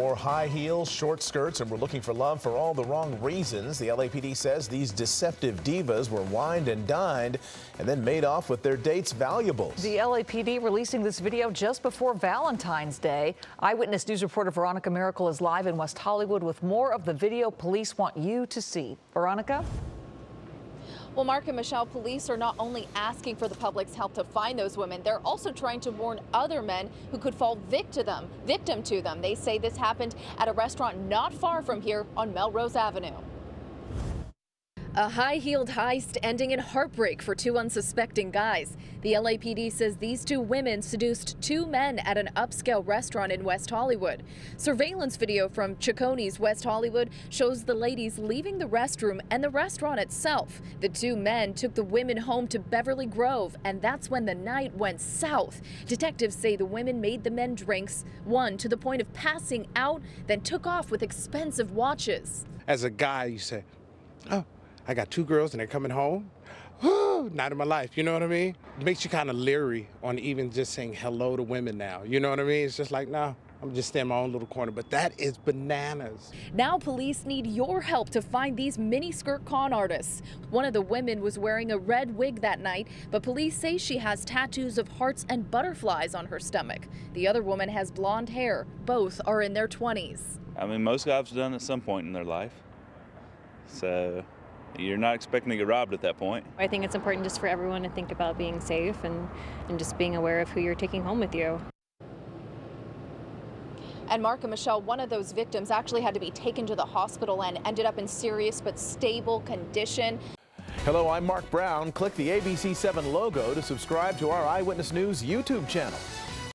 More high heels, short skirts, and we're looking for love for all the wrong reasons. The LAPD says these deceptive divas were wined and dined and then made off with their dates' valuables. The LAPD releasing this video just before Valentine's Day. Eyewitness News reporter Veronica Miracle is live in West Hollywood with more of the video police want you to see. Veronica? Well, Mark and Michelle, police are not only asking for the public's help to find those women, they're also trying to warn other men who could fall victim to them. They say this happened at a restaurant not far from here on Melrose Avenue. A high-heeled heist ending in heartbreak for two unsuspecting guys. The LAPD says these two women seduced two men at an upscale restaurant in West Hollywood. Surveillance video from Chacone's West Hollywood shows the ladies leaving the restroom and the restaurant itself. The two men took the women home to Beverly Grove, and that's when the night went south. Detectives say the women made the men drinks, one to the point of passing out, then took off with expensive watches. As a guy, you say, oh, I got two girls and they're coming home. Whew, not in my life, you know what I mean? It makes you kind of leery on even just saying hello to women now, you know what I mean? It's just like, no, I'm just staying in my own little corner, but that is bananas. Now police need your help to find these miniskirt con artists. One of the women was wearing a red wig that night, but police say she has tattoos of hearts and butterflies on her stomach. The other woman has blonde hair. Both are in their 20s. I mean, most guys have done it at some point in their life, so you're not expecting to get robbed at that point. I think it's important just for everyone to think about being safe and just being aware of who you're taking home with you. And Mark and Michelle, one of those victims actually had to be taken to the hospital and ended up in serious but stable condition. Hello, I'm Mark Brown. Click the ABC7 logo to subscribe to our Eyewitness News YouTube channel.